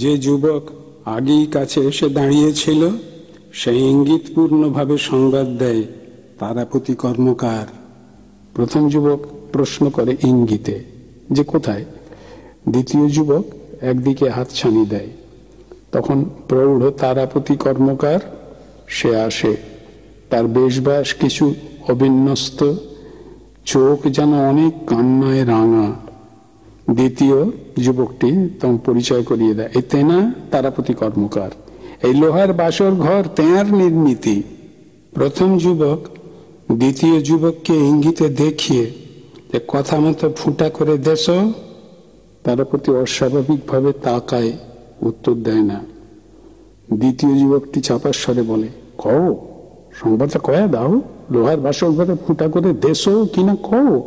जे युवक आगेई काछे एसे दाड़िएछिलो से इंगितपूर्ण भावे संवाद देय तारापति कर्मकार। प्रथम युवक प्रश्न करे इंगिते जे कोथाय, द्वितीय युवक एकदिके हातछानी देय। तखन प्रौढ़ तारापति कर्मकार से आसे, तार बेशबास किछु अबिन्यस्त, चोख जाना अनेक कान्नाय रांगा। द्वितीय युवकटी तम परिचय करिए देय, ए तेना तारापति कर्मकार, ए लोहार बासर घर तेनार निर्मिति। प्रथम युवक द्वितीय युवक के इंगिते देखिए कथा मत फुटा करे देश। तारापति अस्वाभाविक भावे ताकाय, उत्तर देय ना। द्वितीय युवकटी चापार स्वरे बोले, कहो संवाद कया दाओ, लोहार बासर घरे फुटा करे देशो किना कहो।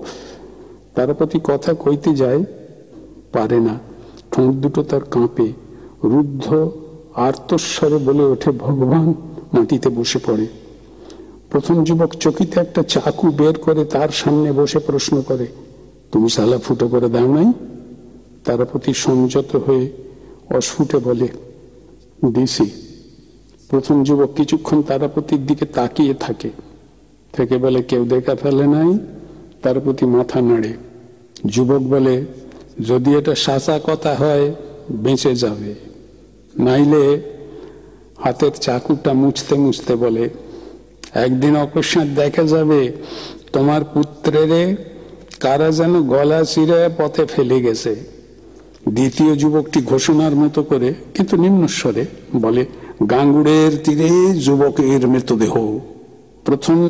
तारापति कथा कईते जाए पारे ना, ठोंक दुटो तार काँपे, रुद्ध आर्तस्वरे बोले उठे, भगवान, माटिते बसे पड़े। प्रथम युवक चकिते एकटा चाकू बेर करे तार सामने बसे प्रश्न करे, तुमि साला फुटो करे दाओ नाई? तारापति संयत हये अस्फुटे बोले, दिसि। प्रथम युवक किछुक्षण तारापतिर दिके ताकिये थाके, थेके बोले, केउ देखा फेले नाई? तारापति माथा नाड़े। युवक बोले, यदि एटा साचा कथा हय बेंचे जाबे, नाइले। हातेर चाकुटा मुछते मुछते बोले, एकदिन अकस्मात देखा जाबे तोमार पुत्रेरे कारा जेन गला चिरे पथे फेले गेছে। দ্বিতীয় যুবকটি ঘোষণার মতো করে কিন্তু নিম্নস্বরে বলে, গাঙ্গুড়ের তীরে যুবকের মৃতদেহ। প্রথম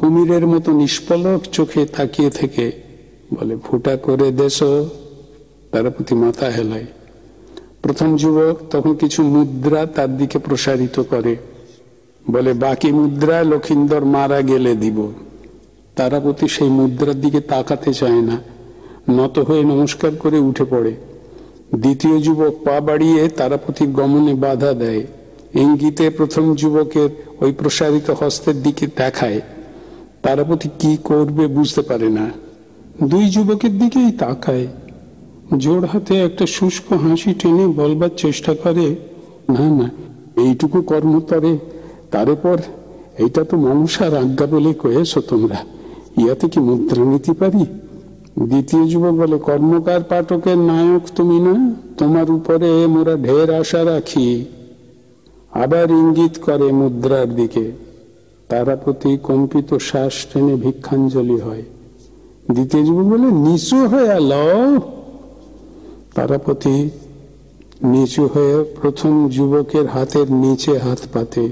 কুমিরের মতো নিষ্পলক চোখে তাকিয়ে থেকে বলে, ফুটা করে দেশ। তারাপতি মাথা হেলায়। প্রথম যুবক তখন কিছু মুদ্রা তার দিকে প্রসারিত করে বলে, বাকি মুদ্রা লক্ষিন্দর মারা গেলে দিব। তারাপতি সেই মুদ্রার দিকে তাকাতে চায় না, নত হয়ে নমস্কার করে উঠে পড়ে। দ্বিতীয় যুবক পা বাড়িয়ে তারাপতির গমনে বাধা দেয়, ইঙ্গিতে প্রথম যুবকের ওই প্রসারিত হস্তের দিকে তাকায়। তারাপতি কি করবে বুঝতে পারে না, দুই যুবকের দিকেই তাকায়, জোর হাতে একটা শুষ্ক হাসি টেনে বলবার চেষ্টা করে, না না, এইটুকু কর্মতরে, তারপর এইটা তো মনসার আজ্ঞা বলে কয়েছ তোমরা, ইয়াতে কি মুদ্রা নিতে পারি? দ্বিতীয় যুবক বলে, কর্মকার পাঠকের নায়ক তুমি না, তোমার উপরে মোরা ঢের আশা রাখি। আবার ইঙ্গিত করে মুদ্রার দিকে। তারাপতি কম্পিত শ্বাস টেনে ভিক্ষাঞ্জলি হয়। দ্বিতীয় যুবক বলে, নিচু হয়ে লও। তারাপতি নিচু হয়ে প্রথম যুবকের হাতের নিচে হাত পাতে।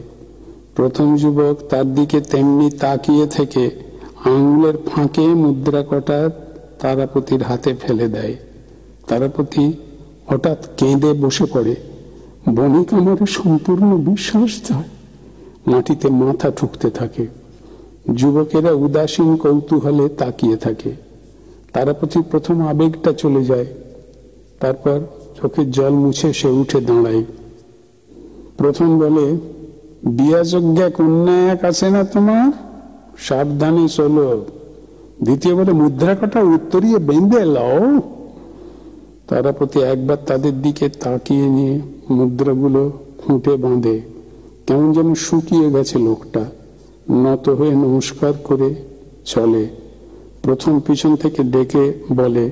প্রথম যুবক তার দিকে তেমনি তাকিয়ে থেকে আঙুলের ফাঁকে মুদ্রা কটা তারাপতির হাতে ফেলে দেয়। তারাপতি হঠাৎ কেঁদে বসে পড়ে, বণিক আমারে সম্পূর্ণ বিশ্বাস দেয়। মাটিতে মাথা ঠুকতে থাকে। যুবকেরা উদাসীন কৌতূহলে তাকিয়ে থাকে। তারাপতির প্রথম আবেগটা চলে যায়। তারপর চোখের জল মুছে সে উঠে দাঁড়ায়। প্রথম বলে, বিয়াযোগ্য কন্যা এক আছে না তোমার, সাবধানে চলো। দ্বিতীয় বলে, মুদ্রা কটা উত্তরিয়ে বেঁধে লও। তারাপতি একবার তাদের দিকে তাকিয়ে নিয়ে মুদ্রাগুলো খুঁটে বাঁধে। কেমন যেন শুকিয়ে গেছে লোকটা, নত হয়ে নমস্কার করে চলে। প্রথম পিছন থেকে ডেকে বলে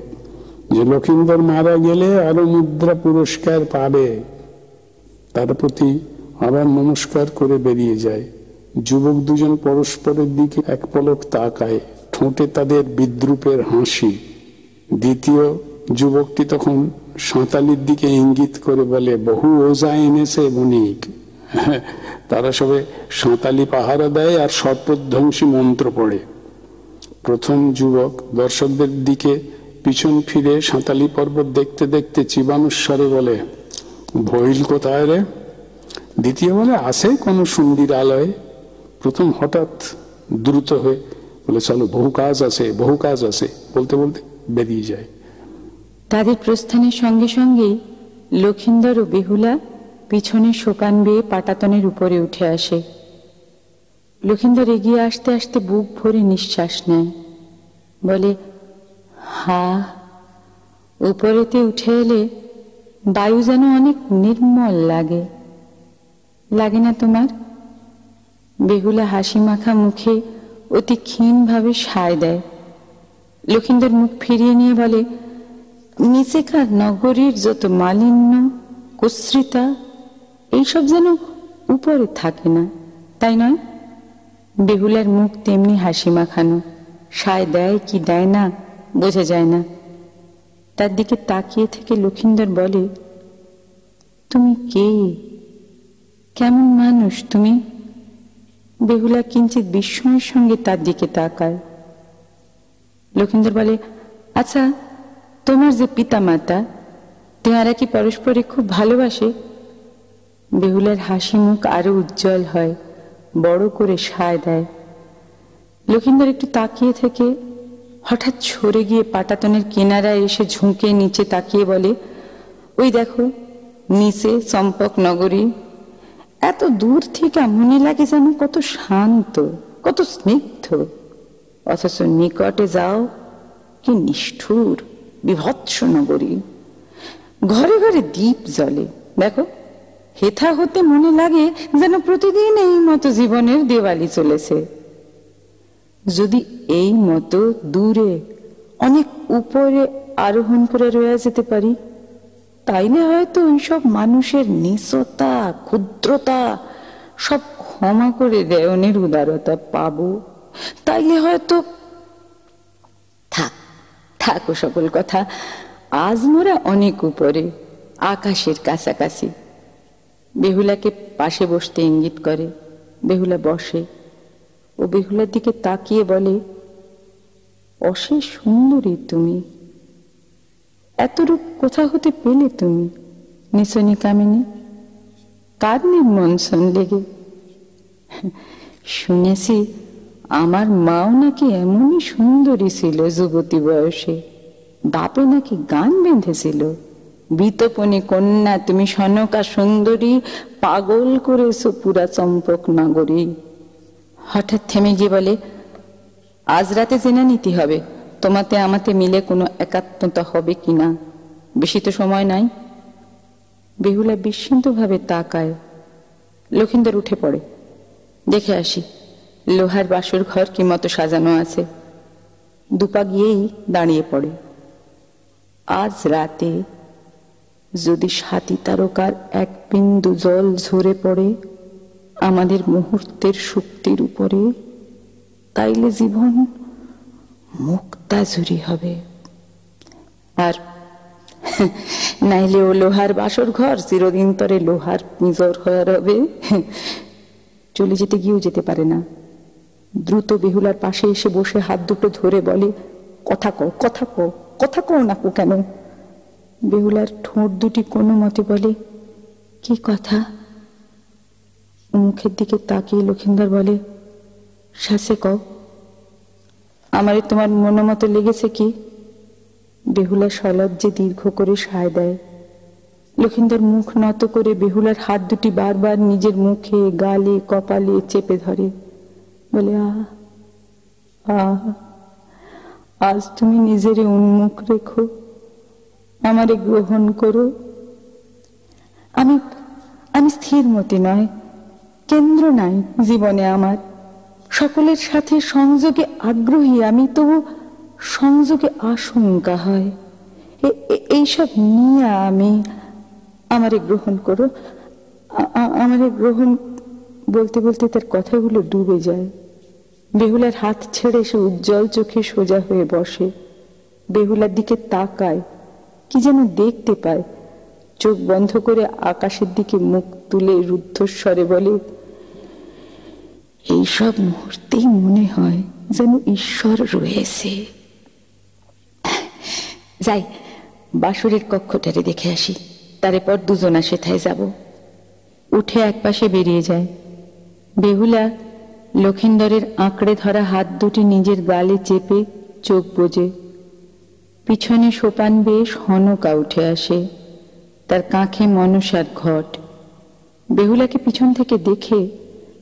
যে, লক্ষিন্দর মারা গেলে আরো মুদ্রা পুরস্কার পাবে। তারাপতি আবার নমস্কার করে বেরিয়ে যায়। যুবক দুজন পরস্পরের দিকে এক পলক তাকায়, ঠোঁটে তাদের বিদ্রুপের হাসি। দ্বিতীয় যুবকটি তখন সাঁওতালির দিকে ইঙ্গিত করে বলে, বহু ওজা এনেছে বণিক। তারা সবে সাঁওতালি পাহারা দেয় আর সর্পধ্বংসী মন্ত্র পড়ে। প্রথম যুবক দর্শকদের দিকে পিছন ফিরে সাঁওতালি পর্বত দেখতে দেখতে চিবানুস্বরে বলে, ভৈল কোথায় রে? দ্বিতীয় বলে, আছে কোনো সুন্দির আলয়। প্রথম হঠাৎ দ্রুত হয়ে বলে, চলো, বহু কাজ আছে, বহু কাজ আছে, বলতে বলতে বেরিয়ে যায়। তাদের প্রস্থানের সঙ্গে সঙ্গেই লক্ষিন্দর ও বেহুলা পিছনে শোকান বেয়ে পাটাতনের উপরে উঠে আসে। লক্ষিন্দর এগিয়ে আসতে আসতে বুক ভরে নিঃশ্বাস নেয়, বলে, হা, উপরেতে উঠে এলে वायु जान अनेक निर्मल लागे लागे ना तुम्हार? बेहुला हासि माखा मुखे अति क्षीण भावे साय देय। लखींदर मुख फिरिए निये बोले, निजेकार नगरीर जत मालिन्य कुश्रिता एई सब जेन उपरे थाके ना, ताई नय? बेहुलार मुख तेमनि हासि माखानो, साय देय कि देय ना बोझा जाय ना। तार दिके ताकिये थेके लखींदर बोले, तुमी के? केमन मानुष तुमी? बेहुला किंचित विस्मयेर संगे तार दिके ताकाय। लखींदर बोले, अच्छा तुम्हार जे पिता माता तेहारा कि परस्परे खूब भालोबाशे? बेहुलार हासि मुख आरो उज्जवल हय, बड़ो करे साय देय। लखींदर एकटु ताकिये थेके हठात सरे गिये पाटातनेर किनाराय एसे झुंके नीचे ताकिये बोले, ओई देखो नीचे चम्पक नगरी। एत दूर थेके मने लागे जेन कत शांत कत स्निग्ध, अथच निकटे जाओ कि निष्ठुर बिभत्स नगरी। घरे घरे दीप जले, देखो हेथा होते मने लागे जेन प्रतिदिन एई मतो जीवनेर देवाली चलेछे। যদি এই মতো দূরে অনেক উপরে আরোহণ করে রয়ে যেতে পারি, তাইলে হয়তো এইসব মানুষের নিচতা ক্ষুদ্রতা সব ক্ষমা করে দেওনের উদারতা পাবো। তাইলে হয়তো থাক থাক সকল কথা, আজ মোরা অনেক উপরে আকাশের কাছাকাছি। বেহুলাকে পাশে বসতে ইঙ্গিত করে। বেহুলা বসে ও বেহুলার দিকে তাকিয়ে বলে, অশেষ সুন্দরী তুমি, এত রূপ কোথা হতে পেলে তুমি? নিশনি কামিনী কার নির্মল শোন লেগে? শুনেছি আমার মাও নাকি এমনই সুন্দরী ছিল যুবতী বয়সে, বাপে নাকি গান বেঁধেছিল, বিতপনী কন্যা তুমি সনকা সুন্দরী, পাগল করেছো পুরা চম্পক নাগরী। হঠাৎ থেমে গিয়ে বলে, আজ রাতে জেনে নিতে হবে তোমাতে আমাতে মিলে কোনো একাত্মতা হবে কিনা, বেশি তো সময় নাই। বেহুলা বিস্মিতভাবে তাকায়। লখিন্দর উঠে পড়ে, দেখে আসি লোহার বাসর ঘর কি মতো সাজানো আছে। দুপা গিয়েই দাঁড়িয়ে পড়ে। আজ রাতে যদি সাতি তারকার এক বিন্দু জল ঝরে পড়ে আমাদের মুহূর্তের শক্তির উপরে, তাইলে জীবন মুক্তাঝুরি হবে, আর নাইলে ও লোহার বাসর ঘর চিরদিন তরে লোহার নিজর হয়ে রবে। চলে যেতে গিয়েও যেতে পারে না। দ্রুত বেহুলার পাশে এসে বসে হাত দুটো ধরে বলে, কথা কও কথা কও কথা কও না কো কেন? বেহুলার ঠোঁট দুটি কোনো মতে বলে, কি কথা? মুখের দিকে তাকিয়ে লখিন্দর বলে, শাসে কও, আমারে তোমার মনোমতো লেগেছে কি? বেহুলা সলজ্জে দীর্ঘ করে সায় দেয়। লখিন্দর মুখ নত করে বেহুলার হাত দুটি বারবার নিজের মুখে গালে কপালে চেপে ধরে, বলে, আ আ আজ তুমি নিজেরে উন্মুখ রেখো, আমারে গ্রহণ করো। আমি আমি স্থির মতি নয়, কেন্দ্র নাই জীবনে আমার, সকলের সাথে সংযোগে আগ্রহী আমি, তবু সংযোগে আশঙ্কা হয়। এইসব নিয়ে আমি, আমারে গ্রহণ করো আমারে গ্রহণ বলতে বলতে তার কথাগুলো ডুবে যায়। বেহুলার হাত ছেড়ে সে উজ্জ্বল চোখে সোজা হয়ে বসে। বেহুলার দিকে তাকায়, কি যেন দেখতে পায়। চোখ বন্ধ করে আকাশের দিকে মুখ তুলে রুদ্ধস্বরে বলে, এইসব মুহূর্তেই মনে হয় যেন ঈশ্বর রয়েছে। যাই বাসুরের কক্ষটারে দেখে আসি, তারপর দুজনা সেথায় যাব। উঠে একপাশে বেরিয়ে যায়। বেহুলা লখিন্দরের আঁকড়ে ধরা হাত দুটি নিজের গালে চেপে চোখ বোঝে। পিছনে সোপান বেয়ে সনকা উঠে আসে, তার কাঁখে মনসার ঘট। বেহুলাকে পিছন থেকে দেখে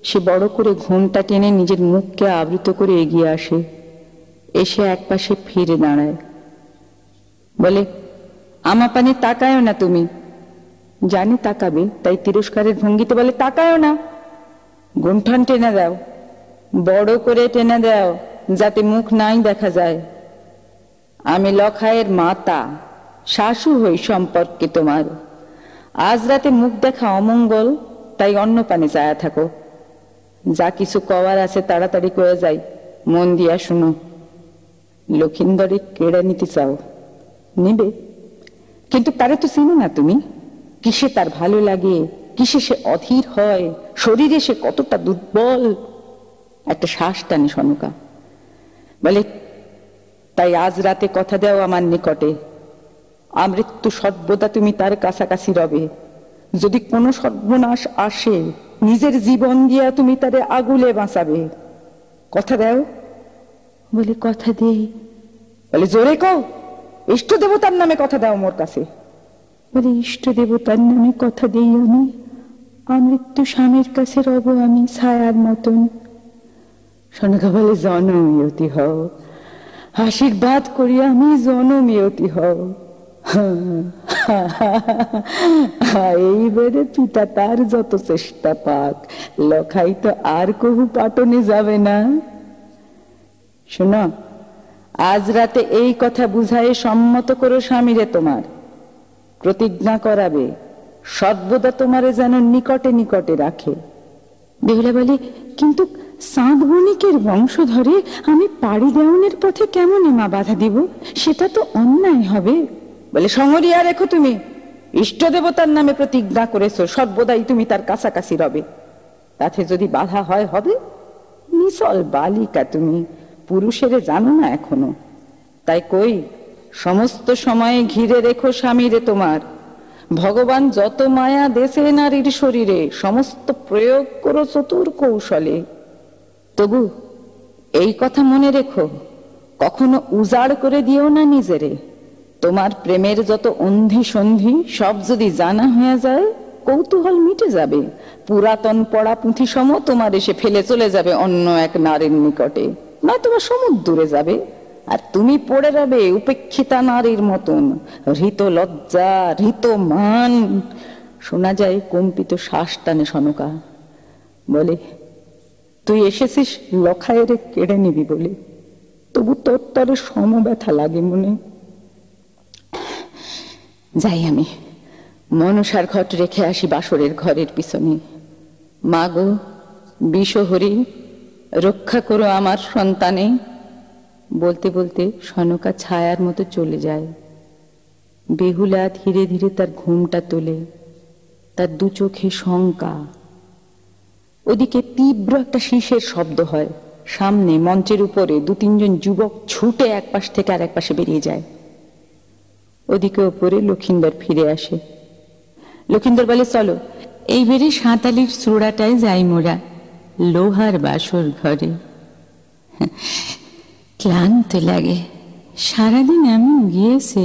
সে বড় করে ঘোমটা টেনে নিজের মুখকে আবৃত করে এগিয়ে আসে। এসে একপাশে ফিরে দাঁড়ায়, বলে, আমার পানে তাকায়ও না তুমি, जाने ताकाबेन ताई तिरस्कारेर भंगीते बोले ताकायो ना, गुंठन टेने दाओ, बड़ो करे टेने दाओ जाते मुख नाई देखा जाए। आमी लखायेर माता शाशु हई सम्पर्के तोमार, आज राते मुख देखा अमंगल, ताई अन्य पाने जाया थाको। जा किछु कवार आछे ताड़ाताड़ी करे जाई, मन दिया शुनो। लखींदर केड़े निते चाओ? नेबे, किन्तु तारे तो चिनो ना तुमी। किसे तार भालो लागे, किसे से अधीर हय, शरीरे से कतटा दुर्बल। एकटा श्वास टाने सनका बोले, ताई आज राते कथा दाओ आमार निकटे, मृत्यु सर्वदा तुमी तार काछाकाछि रबे। यदि कोनो सर्वनाश आसे, निजेर जीवन दिया तुमी तारे आगुले बाँचाबे। कथा दाओ? बोले कथा देई। बोले जोरे कओ, इष्ट देवतार नामे कथा दाओ मोर काछे। बोले इष्ट देवतार नामे कथा देई आमि, मृत्यु स्वामीर काछे रब आमि छायार मतन। सनका बोले जनमियति हओ, आशीर्वाद करिया आमि जनमियति हओ। এইবারে পিতা তার যত চেষ্টা পাক, লখাই তো আর কবু পাটনে যাবে না। শোনো, আজ রাতে এই কথা বুঝায়ে সম্মত করো স্বামীরে তোমার। প্রতিজ্ঞা করাবে সর্বদা তোমারে যেন নিকটে নিকটে রাখে। বেহুলা বলে, কিন্তু চাঁদ বণিকের বংশ ধরে আমি পাড়ি দেওয়ানের পথে কেমন মা বাধা দিব? সেটা তো অন্যায় হবে। বলে সংহরিয়া রেখো তুমি, ইষ্ট দেবতার নামে প্রতিজ্ঞা করেছো সর্বদাই তুমি তার কাছাকাছি রবে। তাতে যদি বাধা হয় হবে? নিসল বালিকা তুমি, পুরুষের জানো না এখনো। তাই কই, সমস্ত সময়ে ঘিরে রেখো স্বামীরে তোমার। ভগবান যত মায়া দেশে নারীর শরীরে, সমস্ত প্রয়োগ করো চতুর কৌশলে। তবু এই কথা মনে রেখো, কখনো উজাড় করে দিও না নিজেরে। তোমার প্রেমের যত অন্ধি সন্ধি সব যদি জানা হয়ে যায়, কৌতূহল মিটে যাবে। পুরাতন পড়া পুঁথি সম তোমার এসে ফেলে চলে যাবে অন্য এক নারীর নিকটে, না তোমার সমুদ্রে যাবে। আর তুমি পড়ে রবে উপেক্ষিতা নারীর মতন, হৃত লজ্জা হৃত মান। শোনা যায় কম্পিত শ্বাস টানে সনকা, বলে তুই এসেছিস লখায়েরে কেড়ে নিবি বলে, তবু তোর তরে সমব্যথা লাগে মনে। যাই আমি মনসার ঘট রেখে আসি বাসরের ঘরের পিছনে। মা গো বিশ্বহরি, রক্ষা করো আমার সন্তানে। বলতে বলতে সনকা ছায়ার মতো চলে যায়। বেহুলা ধীরে ধীরে তার ঘুমটা তোলে, তার দু চোখে শঙ্কা। ওদিকে তীব্র একটা শীষের শব্দ হয় সামনে মঞ্চের উপরে। দু তিনজন যুবক ছুটে এক পাশ থেকে আর এক পাশে বেরিয়ে যায়। ওদিকে ওপরে লক্ষিন্দর ফিরে আসে। লক্ষিন্দর বলে, চলো এইবারে সাঁতালির চূড়াটায় যাই মোরা, লোহার বাসর ঘরে। ক্লান্ত লাগে, সারাদিন এমন গিয়েছে।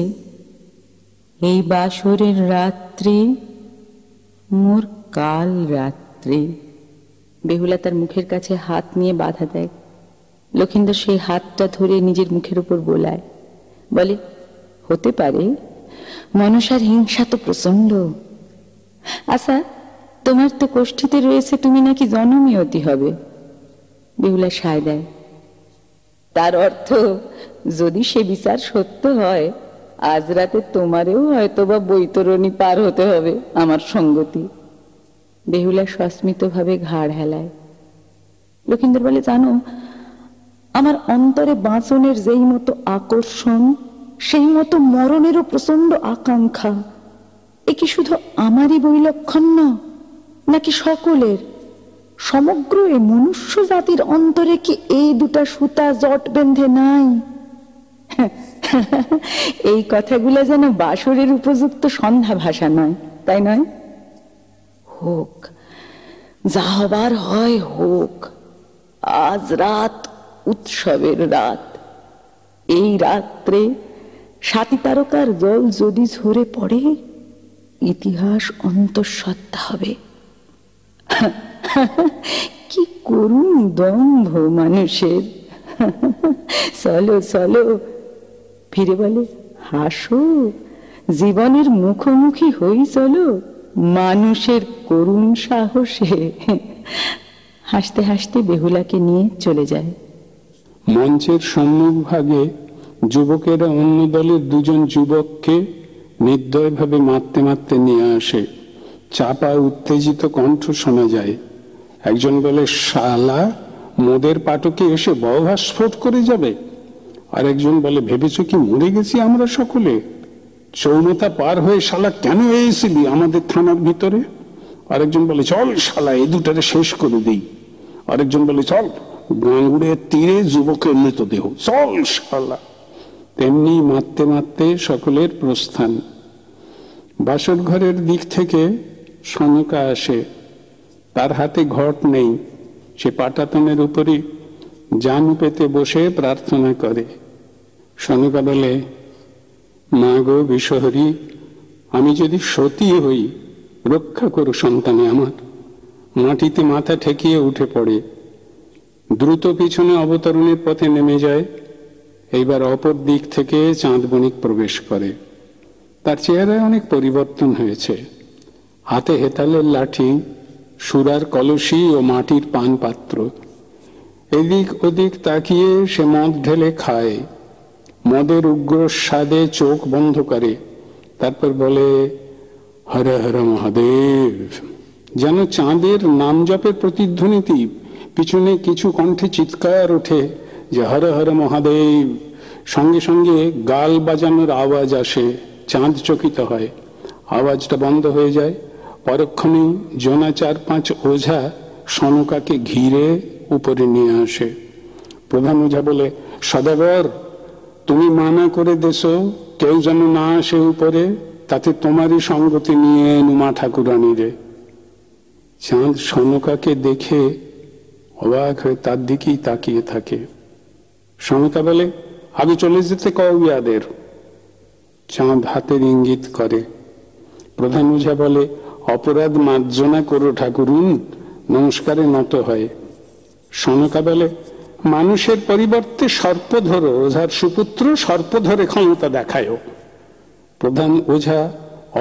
এই বাসরের রাত্রি মোর কাল রাত্রি। বেহুলা তার মুখের কাছে হাত নিয়ে বাধা দেয়। লক্ষিন্দর সেই হাতটা ধরে নিজের মুখের উপর বোলায়, বলে হতে পারে মনসার হিংসা তো প্রচন্ড। আচ্ছা তোমার তো কোষ্ঠীতে রয়েছে, তুমি নাকি জনমিয়তি হবে। বেহুলা সায় দেয়, তার অর্থ যদি সে বিচার সত্য হয়, আজ রাতে তোমারেও হয়তোবা বৈতরণী পার হতে হবে আমার সঙ্গতি। বেহুলা সস্মিত ভাবে ঘাড় হেলায়। লক্ষিন্দর বলে, জানো আমার অন্তরে বাঁচনের যেই মতো আকর্ষণ, সেই মতো মরণেরও প্রচন্ড আকাঙ্ক্ষা। এ কি শুধু আমারই বৈলক্ষণ না, নাকি সকলের? সমগ্র এই মনুষ্য জাতির অন্তরে কি এই দুটা সুতা জট বেঁধে নাই? এই কথাগুলো যেন বাসরের উপযুক্ত সন্ধ্যা ভাষা নয়, তাই নয়? হোক, যা হবার হয় হোক। আজ রাত উৎসবের রাত। এই রাত্রে সাতি তারকার জল যদি ঝরে পড়ে, ইতিহাস অন্তঃসত্ত্বা হবে। কি করুণ দম্ভ মানুষের! চলো চলো। ফিরে বলে, হাসো, জীবনের মুখোমুখি হই চলো। मानुषेर करुण साहसे हासते हासते बेहुलाके निये चले जाए। मंचेर सम्मुख भागे युवकेरा अन्य दलेर दुजन युवकके निर्दयभावे मारते मारते निये आसे। चापा उत्तेजित कण्ठ शोना जाए। एकजन बोले शाला मोदेर पाटके एसे बौभास्फोट करे जाबे। आरेकजन बोले भेबेछो कि मरे गेछि आमरा सकले? चौमता पार हुए शाला केन एसेली आमादेर थानार भितरे? आरेकजन बोले चल शाला ए दुटारे शेष करे देई। आरेकजन बोले चल गांगुड़ेर तीरे युवकेर मृतदेह, चल शाला। तेमनि मारते मारते सकलेर प्रस्थान। बासर घरेर दिक थेके सनका आसे। तार हाथे घट नेই। সে পাটাতনের উপরে জানু পেতে বসে প্রার্থনা করে। সনকা বলে, মা গো বিশ্বহরি, আমি যদি সতী হই রক্ষা করো সন্তানে আমার। মাটিতে মাথা ঠেকিয়ে উঠে পড়ে, দ্রুত পিছনে অবতরণের পথে নেমে যায়। এইবার অপর দিক থেকে চাঁদ বণিক প্রবেশ করে। তার চেহারায় অনেক পরিবর্তন হয়েছে। হাতে হেতালের লাঠি, সুরার কলসি ও মাটির পান পাত্র। এদিক ওদিক তাকিয়ে সে মদ ঢেলে খায়। মদের উগ্র স্বাদে চোখ বন্ধ করে। তারপর বলে হরে হরে মহাদেব। যেন চাঁদের নাম জপের প্রতিধ্বনিতে পিছনে কিছু কণ্ঠে চিৎকার ওঠে যে হরে হরে মহাদেব। সঙ্গে সঙ্গে গাল বাজানোর আওয়াজ আসে। চাঁদ চকিত হয়। আওয়াজটা বন্ধ হয়ে যায়। পরক্ষণে জোনা চার পাঁচ ওঝা সনকাকে ঘিরে উপরে নিয়ে আসে। প্রধান ওঝা বলে, সদাগর তুমি মানা করে দেছো কেউ যেন না আসে উপরে, তাতে তোমারই সঙ্গতি নিয়ে নুমা ঠাকুরানিরে। চাঁদ সনকাকে দেখে অবাক হয়ে তার দিকেই তাকিয়ে থাকে। সনকা বলে, আগে চলে যেতে কও ইয়াদের। চাঁদ হাতের ইঙ্গিত করে। প্রধান ওঝা বলে, অপরাধ মার্জনা করো ঠাকুরুন। নমস্কারে নত হয়। সনকা বলে, মানুষের পরিবর্তে সর্প ধরো, ওঝার সুপুত্র সর্প ধরে ক্ষমতা দেখায়। প্রধান ওঝা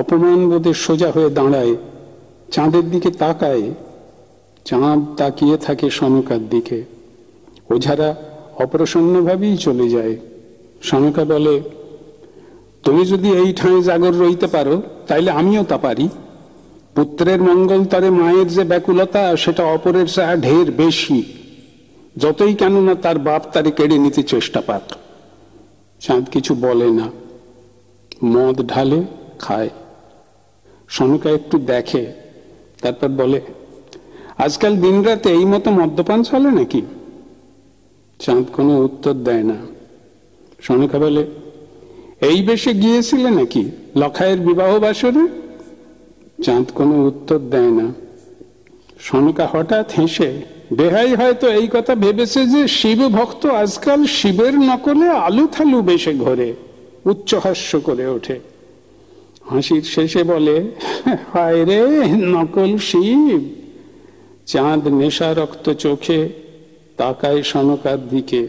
অপমান বোধে সোজা হয়ে দাঁড়ায়, চাঁদের দিকে তাকায়। চাঁদ তাকিয়ে থাকে সনকার দিকে। ওঝারা অপ্রসন্নভাবেই চলে যায়। সনকা বলে, তুমি যদি এই ঠাঁই জাগর রইতে পারো তাইলে আমিও তা পারি। পুত্রের মঙ্গল তারে মায়ের যে ব্যাকুলতা সেটা অপরের চেয়ে ঢের বেশি, যতই কেননা তার বাপ তারে কেড়ে নিতে চেষ্টা পাক। চাঁদ কিছু বলে না, মদ ঢালে খায়। সনকা একটু দেখে, তারপর বলে, আজকাল দিন রাতে এই মতো মদ্যপান চলে নাকি? চাঁদ কোনো উত্তর দেয় না। সনকা বলে, এই বেশে গিয়েছিলে নাকি লখায়ের বিবাহ বাসরে? চাঁদ কোনো উত্তর দেয় না। সনকা হঠাৎ হেসে, দেহাই হয়তো এই কথা ভেবেছে যে শিব ভক্ত আজকাল শিবের নকলে আলু থালু বেশে ঘরে। উচ্চ হাস্য করে ওঠে। হাসির শেষে বলে, হায় রে নকল শিব। চাঁদ নেশা রক্ত চোখে তাকায় সনকার দিকে,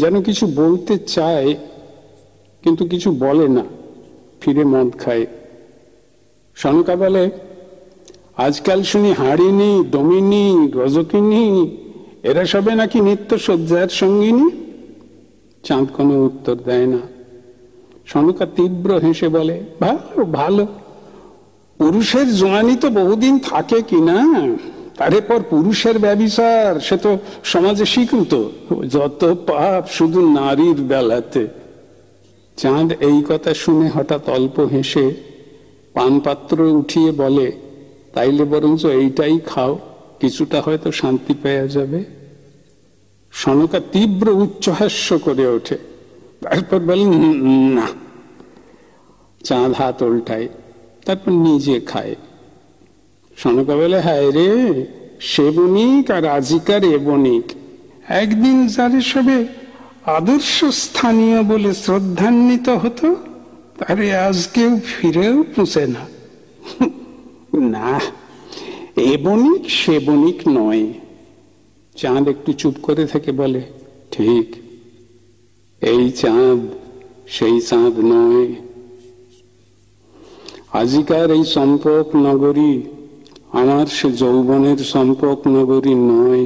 যেন কিছু বলতে চায় কিন্তু কিছু বলে না। ফিরে মদ খায়। সনকা বলে, আজকাল শুনি হারিণী, দমিনী, রজকিনী এরা সবে নাকি নিত্য শয্যার সঙ্গিনী? চাঁদ কোনো উত্তর দেয় না। সনকা তীব্র হেসে বলে, ভালো ভালো, পুরুষের জোয়ানি তো বহুদিন থাকে কিনা, তারপর পুরুষের ব্যভিচার সে তো সমাজে স্বীকৃত, যত পাপ শুধু নারীর বেলাতে। চাঁদ এই কথা শুনে হঠাৎ অল্প হেসে পানপাত্র উঠিয়ে বলে, তাইলে বরঞ্চ এইটাই খাও, কিছুটা হয়তো শান্তি পাওয়া যাবে। সনকা তীব্র উচ্চহাস্য করে ওঠে। তারপর বলে, না। চাঁদ হাত উল্টায়, তারপর নিজে খায়। সনকা বলে, হায় রে সে বণিক আর আজিকার এ বণিক, একদিন যারে সবে আদর্শ স্থানীয় বলে শ্রদ্ধান্বিত হতো তারে আজ কেউ ফিরেও পুষে না। না, এ বণিক সে বণিক নয়। চাঁদ একটু চুপ করে থেকে বলে, ঠিক, এই চাঁদ সেই চাঁদ নয়। आजिकार ये चम्पक नगरी आमार से जौवनेर चम्पक नगरी नय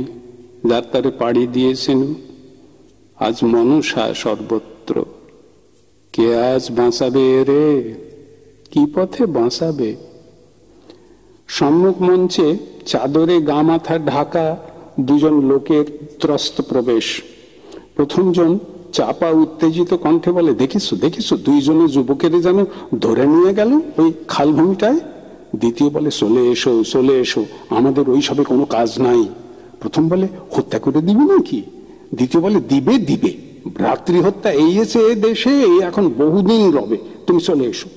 जार तारे पाड़ी दिएछेन आज मनुषा सर्वत्र के आज बाँचाबे रे कि पथे बाँचाबे सम्मुख मंचे चादरे गामाथा ढाका दुजन लोकेर त्रस्त प्रवेश प्रथम जन चापा उत्तेजित कण्ठे बोले देखिछो देखिछो दुइजने युवकेरे जानो धरे निये गेल ओई खालभूमिटाय द्वितीय बोले चले एसो आमादेर ओई सबे कोनो काज नाई प्रथम बोले हत्या करे दिबे नाकि द्वितीय बोले दिबे दिबे भ्रातृ हत्या एइयेछे ए देशे एखन बहुदिन रबे तुमि चले एसो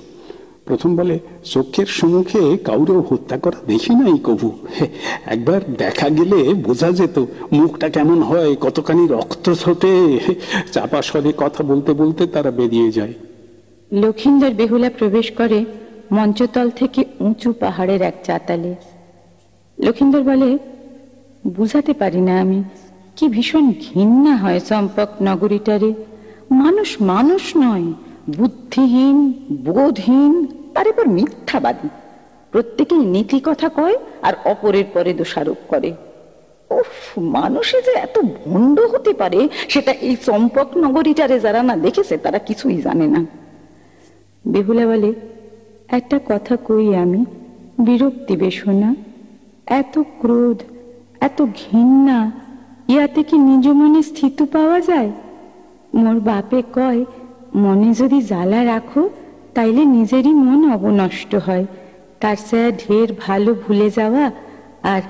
प्रथम बोले चोखेर सम्मुखे काउरे हत्या करा देखि नाई कबू एक बार देखा गेले बोझा जेत मुखटा केमन हय कतखानि रक्त छोटे चापा स्वरे कथा बोलते बोलते तारा बेरिये जाय। लखींदर बेहुला प्रवेश करे मंचतल थेके उंचू पहाड़ेर एक चाताले लखींदर बोले बुझाते पारि ना आमि कि भीषण घिन्ना हय चम्पक नगरीटारे मानुष मानुष नय बुद्धिहीन बोधहीन तारेपर मिथ्याबादी प्रत्येके नीति कथा कय आर अपरेर परे दोषारोप करे उफ मानुषे जे एत भण्ड होते पारे सेटा एई चम्पक नगरीटारे जारा ना देखेछे तारा किछुई जाने ना। बेहुला बोले एकटा कथा कई आमि बिरक्ति बेशोना एत क्रोध एत घिन्ना इयाते कि निज मने स्थित पावा जाय मोर बापे कय मने जदि जाला राखो ताइले निजेरी मन अवनष्ट हय तार से ढेर भालो भूले जावा आर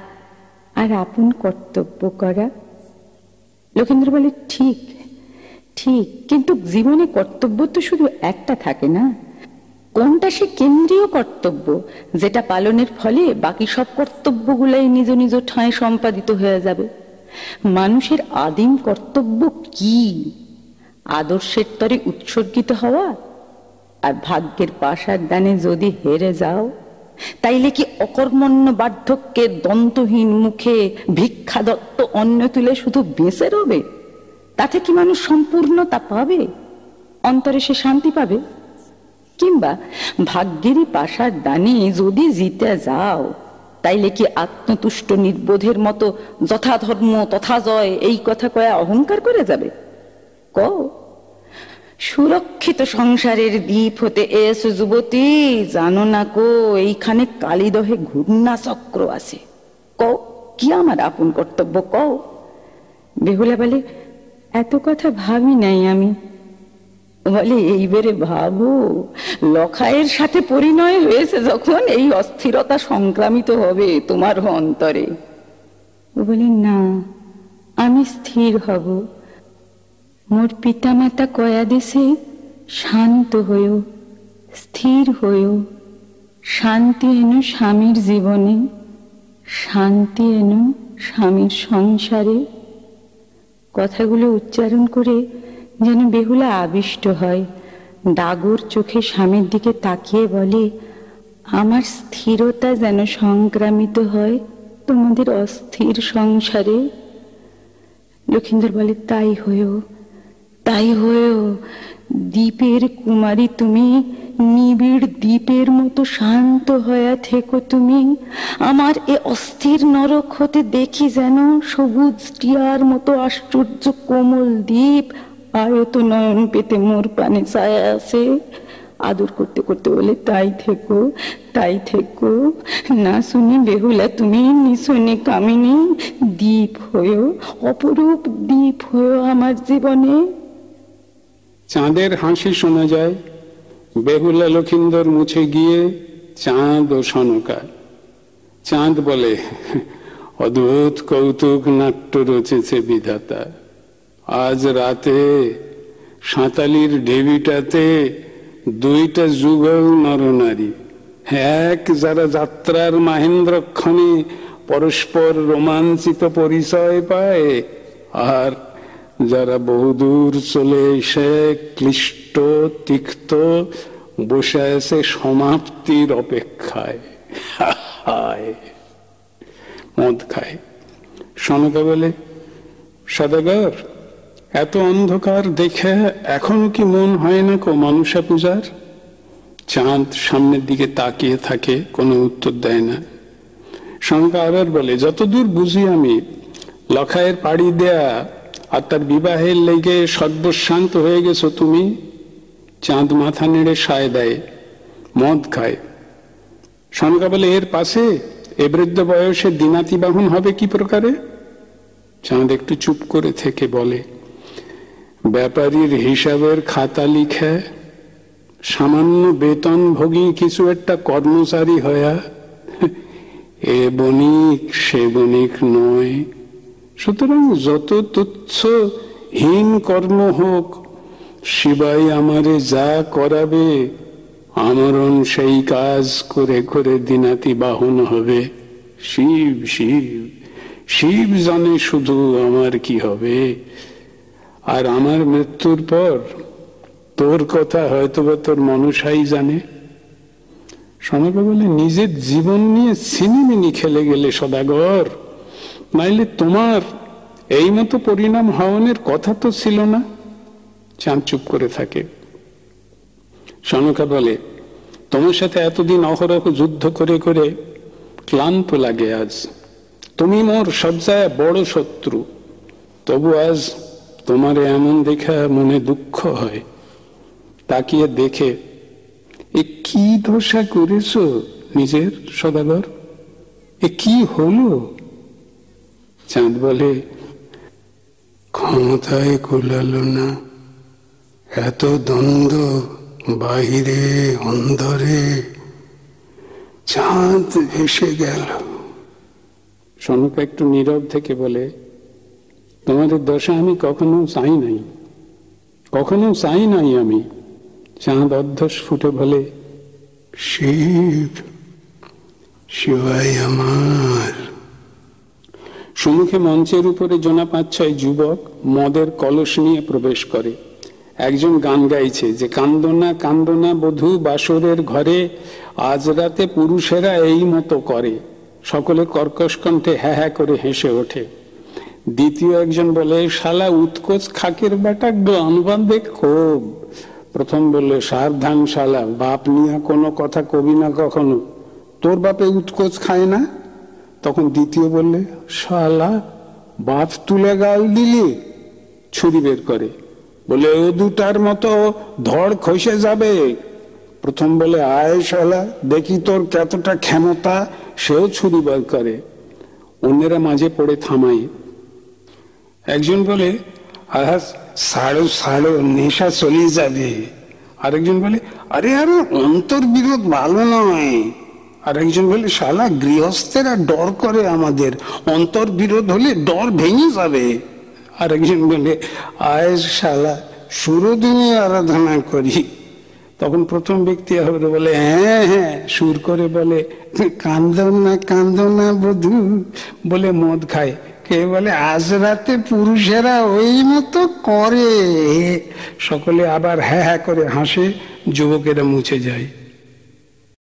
आर आपन कर्तव्य करा। लखींद्र बोले ठीक ठीक किन्तु जीवने कर्तव्य तो शुधु एकटा थाके ना कोनटा से केंद्रीय कर्तव्य जेटा पालनेर फले बाकी सब कर्तव्यगुलोई निज निज ठाये सम्पादित हये जाबे मानुषेर आदिम कर्तव्य की आदर्शेर तरे उत्सर्गित हवा और भाग्येर पाशार दाने जदि हेरे जाओ ताइले कि अकर्मण्य बार्धक्ये दन्तहीन मुखे भिक्षा दत्त अन्न तुले शुधु बेसे रबे ताते कि मानुष सम्पूर्णता पाबे अंतरे से शांति पाबे किंबा भाग्येर पाशार दाने जदि जीते जाओ ताइले कि आत्मतुष्ट निर्बोधेर मतो यथा धर्म तथा जय एई कथा कया अहंकार करे जाबे सुरक्षित संसारेर दीप होते एस युवती जानो ना को एइखाने कालिदहे घूर्णा चक्र आछे कओ कि आमार आपन कर्तव्य कओ। बेहुला बोले एत कथा भाबी नाई आमि बोले एइबारे भाबो लखायेर साथे परिणय हयेछे जखन एइ अस्थिरता संक्रामित हबे तोमार अंतरे बोले ना आमि स्थिर हब मोर पिता माता कया देशे शांत होयो स्थिर होयो शांति एनो स्वामीर जीवने शांति एनो स्वामीर संसारे कथागुलो उच्चारण करे जेन बेहुला आविष्ट हय डागुर चोखे स्वामीर दिके ताकिये बोले आमार स्थिरता जेन संक्रामित हय तोमादेर अस्थिर संसारे। लखींदर बोले ताई होयो ताई होयो दीपेर कुमारी तुमी निबिड़ दीपेर मतो शांत होया थेको तुमी आमार ए अस्थिर नरक होते देखी जानो सबुज टियार मतो आश्चर्य कोमल दीप आयो तो नयन पेते मोर पाने छाया आछे आदर करते करते बोले ताई थेको ना सुनी बेहुला तुमी निसुनी कामिनी दीप होयो अपरूप दीप होयो आमार जीवने। चाँदेर हासि शोना जाय बेहुला लखींदर मुछे गिये चाँद ओ सनका चाँद बोले अद्भुत कौतुक नाट्य रचेছে विधाता आज राते সাঁতালির ঢেবিটাতে दुईटा जुगल नरनारी एक जरा जात्रार महेंद्र क्षणे परस्पर रोमांचित परिचय पाए और जरा बहुदूर चले क्लिष्ट तिक्त बसे समाप्तिर अपेक्षाय मद खाए। सनका बोले सदागर एत अंधकार देखे एखोनो कि मन हय ना को मानुषा पूजार চাঁদ সামনের দিকে তাকিয়ে থাকে, কোনো উত্তর দেয় না। শঙ্কা আবার বলে, যতদূর বুঝি আমি লখায়ের পাড়ি দেয়া আর তার বিবাহের লেগে সর্বশান্ত হয়ে গেছো তুমি। চাঁদ মাথা নেড়ে সায় দেয়, মদ খায়। শঙ্কা বলে, এর পাশে এ বৃদ্ধ বয়সে দিনাতি বাহন হবে কি প্রকারে? চাঁদ একটু চুপ করে থেকে বলে, ব্যাপারীর হিসাবের খাতা লিখে সামান্য বেতন ভোগী কিছু একটা কর্মচারী হয়া, এ বণিক সে বণিক নয়। সুতরাং যত তুচ্ছ হীন কর্ম হোক, শিবাই আমারে যা করাবে আমরণ সেই কাজ করে করে দিনাতি বাহন হবে। শিব শিব শিব জানে শুধু আমার কি হবে। আর আমার মৃত্যুর পর তোর কথা হয়তোবা তোর মনসাই জানে। সনকা বলে, নিজের জীবন নিয়ে সিনেমিনি খেলে গেলে সদাগর, নাইলে তোমার এই মতো পরিণাম হওয়ার কথা তো ছিল না। চাঁদ চুপ করে থাকে। সনকা বলে, তোমার সাথে এতদিন অহরহ যুদ্ধ করে করে ক্লান্ত লাগে আজ। তুমি মোর সবচেয়ে বড় শত্রু, তবু আজ তোমার এমন দেখা মনে দুঃখ হয়। তাকিয়ে দেখে, এ কি দশা করেছ নিজের সদাগর, এ কি হলো? চাঁদ বলে, ক্ষমতায় কুলালো না, এত দ্বন্দ্ব বাহিরে অন্ধরে। চাঁদ এসে গেল। সনকা একটু নীরব থেকে বলে, তোমাদের দশা আমি কখনো চাই নাই, কখনো চাই নাই আমি। চাঁদ অধ্যস ফুটে বলে, শিব শিবাই আমার। সম্মুখে মঞ্চের উপরে জনা 5-6 যুবক মদের কলস নিয়ে প্রবেশ করে। একজন গান গাইছে যে, কান্দনা কান্দনা বধূ বাসরের ঘরে, আজ রাতে পুরুষেরা এই মতো করে। সকলে কর্কশ কণ্ঠে হ্যাঁ হ্যাঁ করে হেসে ওঠে। দ্বিতীয় একজন বলে, শালা উৎকোচ খাকের বেটা, গান বাঁধে ক্ষোভ। প্রথম বললে, সাবধান শালা, বাপ নিয়ে কোনো কথা কবি না কখনো, তোর বাপে উৎকোচ খায় না। তখন দ্বিতীয় বললে, শালা বাপ তুলে গাল দিলি। ছুরি বের করে বলে, ও দুটার মতো ধড় খসে যাবে। প্রথম বলে, আয় শালা দেখি তোর কতটা ক্ষমতা। সেও ছুরি বের করে। অন্যেরা মাঝে পড়ে থামায়। একজন বলে, আহা সাড়ো সাড়ো নেশা চলে যাবে। আরেকজন বলে, আরে আরে অন্তর্বিরোধ ভালো নয়। আরেকজন বলে, শালা গৃহস্থেরা ডর করে আমাদের, অন্তর্বিরোধ হলে ডর ভেঙে যাবে। আরেকজন বলে, আয় শালা সুরদিনী আরাধনা করি। তখন প্রথম ব্যক্তি আবার বলে, হ্যাঁ হ্যাঁ সুর করে বলে, কান্দনা কান্দনা বধূ বলে মদ খায়। কে বলে, আজ রাতে পুরুষেরা ওই মতো করে। সকলে আবার হ্যাঁ হ্যাঁ করে হাসে। যুবকেরা মুছে যায়।